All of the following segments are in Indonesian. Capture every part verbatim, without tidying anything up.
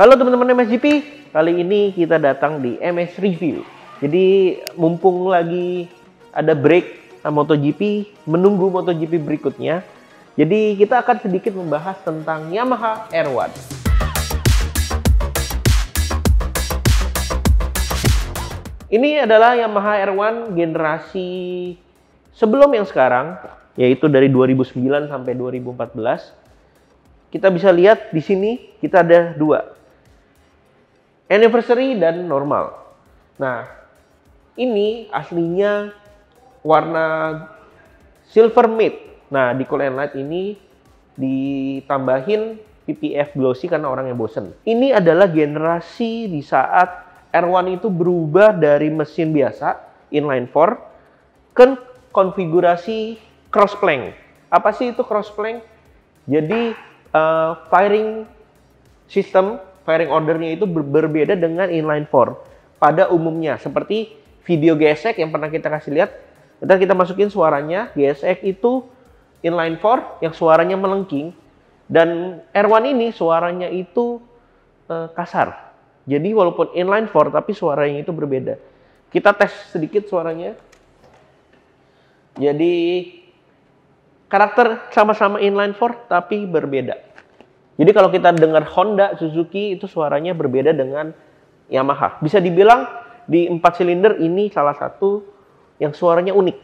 Halo teman-teman M S G P, kali ini kita datang di M S Review. Jadi mumpung lagi ada break MotoGP, menunggu MotoGP berikutnya, jadi kita akan sedikit membahas tentang Yamaha R one. Ini adalah Yamaha R one generasi sebelum yang sekarang, yaitu dari dua ribu sembilan sampai dua ribu empat belas. Kita bisa lihat di sini kita ada dua. Anniversary dan normal. Nah, ini aslinya warna silver matte. Nah, di Cool and Light ini ditambahin P P F glossy karena orang yang bosen. Ini adalah generasi di saat R one itu berubah dari mesin biasa, inline four, ke konfigurasi cross plank. Apa sih itu cross plank? Jadi, uh, firing system, firing ordernya itu berbeda dengan inline four pada umumnya. Seperti video G S X yang pernah kita kasih lihat, nanti kita masukin suaranya. G S X itu inline four yang suaranya melengking, dan R one ini suaranya itu eh, kasar. Jadi walaupun inline four tapi suaranya itu berbeda. Kita tes sedikit suaranya. Jadi karakter sama-sama inline four tapi berbeda. Jadi kalau kita dengar Honda, Suzuki itu suaranya berbeda dengan Yamaha. Bisa dibilang di empat silinder ini salah satu yang suaranya unik.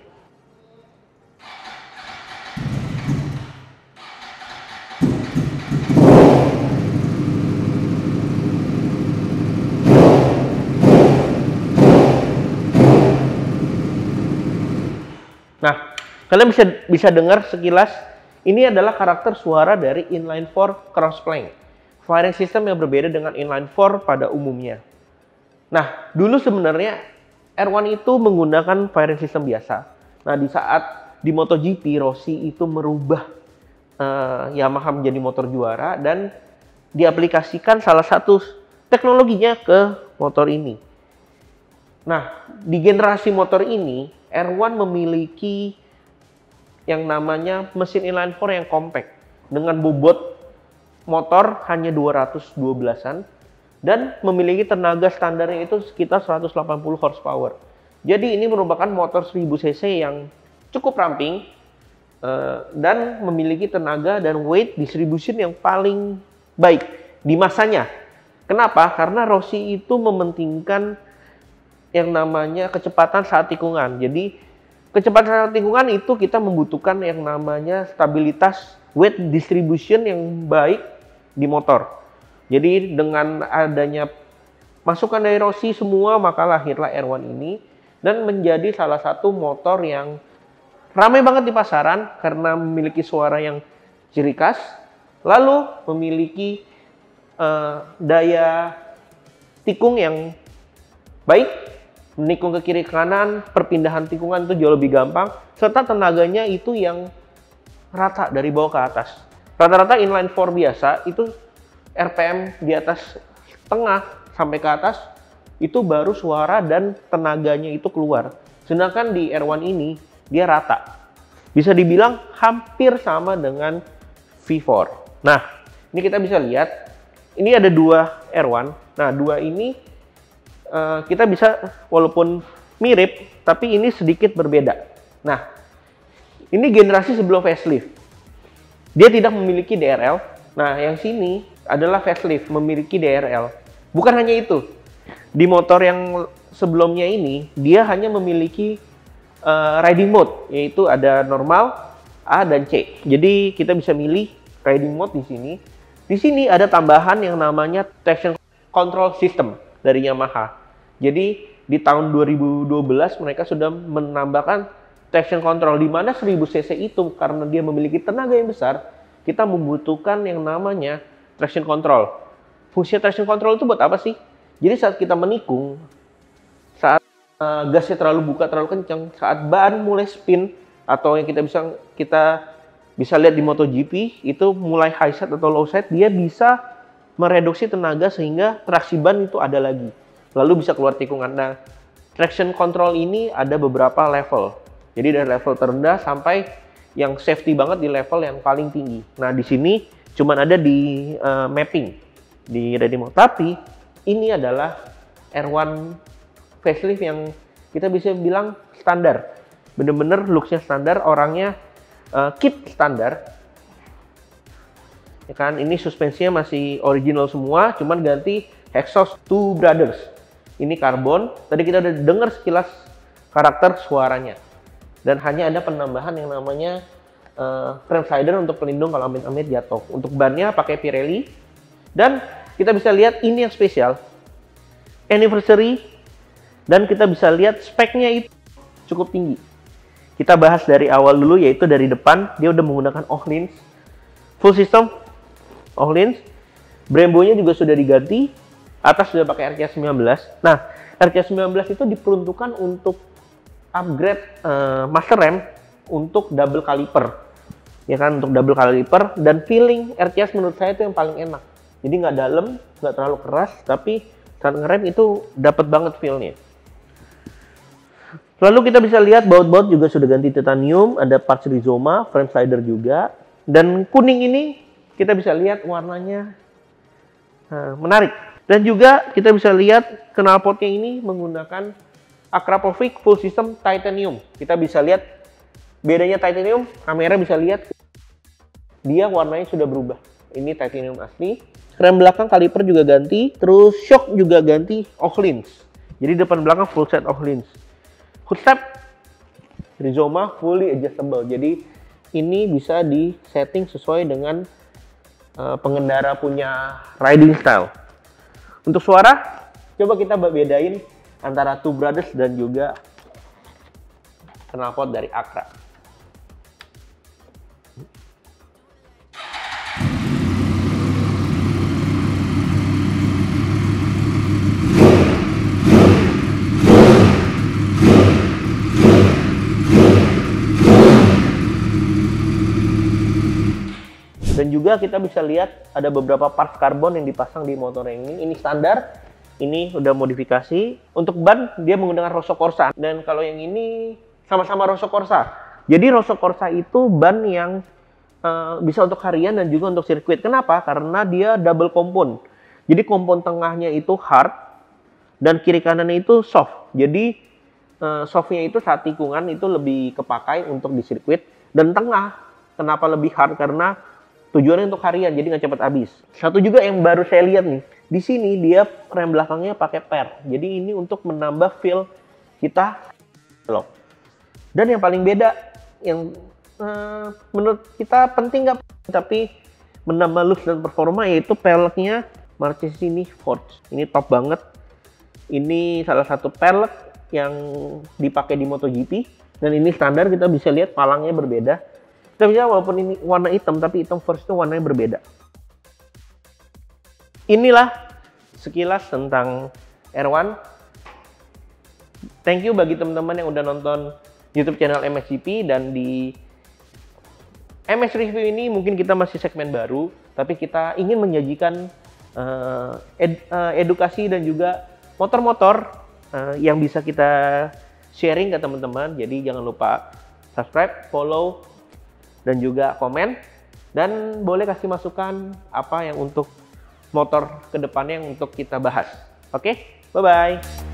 Nah, kalian bisa bisa dengar sekilas. Ini adalah karakter suara dari inline four cross plank. Firing system yang berbeda dengan inline four pada umumnya. Nah, dulu sebenarnya R one itu menggunakan firing system biasa. Nah, di saat di MotoGP, Rossi itu merubah uh, Yamaha menjadi motor juara dan diaplikasikan salah satu teknologinya ke motor ini. Nah, di generasi motor ini, R one memiliki yang namanya mesin inline four yang compact dengan bobot motor hanya dua ratus dua belasan dan memiliki tenaga standarnya itu sekitar seratus delapan puluh horsepower. Jadi ini merupakan motor seribu cc yang cukup ramping dan memiliki tenaga dan weight distribution yang paling baik di masanya. Kenapa? Karena Rossi itu mementingkan yang namanya kecepatan saat tikungan. Jadi kecepatan tikungan itu kita membutuhkan yang namanya stabilitas weight distribution yang baik di motor. Jadi dengan adanya masukan dari Rossi semua, maka lahirlah R one ini dan menjadi salah satu motor yang ramai banget di pasaran karena memiliki suara yang ciri khas, lalu memiliki eh, daya tikung yang baik. Menikung ke kiri kanan, perpindahan tikungan itu jauh lebih gampang, serta tenaganya itu yang rata dari bawah ke atas. Rata-rata inline four biasa itu R P M di atas tengah sampai ke atas itu baru suara dan tenaganya itu keluar. Sedangkan di R one ini dia rata. Bisa dibilang hampir sama dengan V four. Nah, ini kita bisa lihat ini ada dua R one. Nah, dua ini Uh, kita bisa walaupun mirip tapi ini sedikit berbeda. Nah, ini generasi sebelum facelift. Dia tidak memiliki D R L. Nah, yang sini adalah facelift memiliki D R L. Bukan hanya itu. Di motor yang sebelumnya ini dia hanya memiliki uh, riding mode, yaitu ada normal, A dan C. Jadi kita bisa milih riding mode di sini. Di sini ada tambahan yang namanya traction control system dari Yamaha. Jadi di tahun dua ribu dua belas mereka sudah menambahkan traction control, di mana seribu cc itu karena dia memiliki tenaga yang besar, kita membutuhkan yang namanya traction control. Fungsi traction control itu buat apa sih? Jadi saat kita menikung, saat uh, gasnya terlalu buka, terlalu kencang, saat ban mulai spin atau yang kita bisa kita bisa lihat di MotoGP itu mulai high side atau low side, dia bisa mereduksi tenaga sehingga traksi ban itu ada lagi. Lalu bisa keluar tikungan. Nah, traction control ini ada beberapa level. Jadi dari level terendah sampai yang safety banget di level yang paling tinggi. Nah, di sini cuman ada di uh, mapping. di Redimo. Tapi ini adalah R satu facelift yang kita bisa bilang standar, bener-bener looksnya standar, orangnya uh, kit standar, ya kan. Ini suspensinya masih original semua, cuman ganti exhaust Two Brothers. Ini karbon. Tadi kita udah dengar sekilas karakter suaranya, dan hanya ada penambahan yang namanya uh, frame slider untuk pelindung kalau amit-amit jatuh. Untuk bannya pakai Pirelli, dan kita bisa lihat ini yang spesial, anniversary, dan kita bisa lihat speknya itu cukup tinggi. Kita bahas dari awal dulu, yaitu dari depan. Dia udah menggunakan Ohlins full system, Ohlins. Brembonya juga sudah diganti, atas sudah pakai R T S sembilan belas. Nah, R T S sembilan belas itu diperuntukkan untuk upgrade uh, master rem untuk double caliper, ya kan, untuk double caliper. Dan feeling R T S menurut saya itu yang paling enak. Jadi nggak dalam, nggak terlalu keras, tapi saat ngerem itu dapat banget feelnya. Lalu kita bisa lihat baut-baut juga sudah ganti titanium, ada parts Rizoma, frame slider juga. Dan kuning ini kita bisa lihat warnanya nah, menarik. Dan juga kita bisa lihat knalpotnya ini menggunakan Akrapovic full system titanium. Kita bisa lihat bedanya titanium, kamera bisa lihat dia warnanya sudah berubah. Ini titanium asli. Rem belakang kaliper juga ganti, terus shock juga ganti Ohlins. Jadi depan belakang full set Ohlins. Hoodstep Rizoma fully adjustable. Jadi ini bisa di setting sesuai dengan uh, pengendara punya riding style. Untuk suara, coba kita bedain antara Two Brothers dan juga knalpot dari Akra. Dan juga kita bisa lihat ada beberapa parts karbon yang dipasang di motor yang ini. Ini standar, ini udah modifikasi. Untuk ban, dia menggunakan Rosso Corsa. Dan kalau yang ini sama-sama Rosso Corsa. Jadi Rosso Corsa itu ban yang uh, bisa untuk harian dan juga untuk sirkuit. Kenapa? Karena dia double kompon. Jadi kompon tengahnya itu hard, dan kiri kanannya itu soft. Jadi uh, softnya itu saat tikungan itu lebih kepakai untuk di sirkuit. Dan tengah, kenapa lebih hard? Karena tujuannya untuk harian, jadi nggak cepat habis. Satu juga yang baru saya lihat nih, di sini dia rem belakangnya pakai per. Jadi ini untuk menambah feel kita loh. Dan yang paling beda, yang eh, menurut kita penting nggak, tapi menambah looks dan performa, yaitu peleknya Marchesini Forge. Ini top banget. Ini salah satu pelek yang dipakai di MotoGP, dan ini standar. Kita bisa lihat palangnya berbeda. Kita bisa, walaupun ini warna hitam, tapi hitam first itu warnanya berbeda. Inilah sekilas tentang R satu. Thank you bagi teman-teman yang udah nonton YouTube channel M S G P. Dan di M S Review ini mungkin kita masih segmen baru, tapi kita ingin menyajikan uh, ed, uh, edukasi dan juga motor-motor uh, yang bisa kita sharing ke teman-teman. Jadi jangan lupa subscribe, follow, dan juga komen, dan boleh kasih masukan apa yang untuk motor kedepannya yang untuk kita bahas. Oke, bye-bye.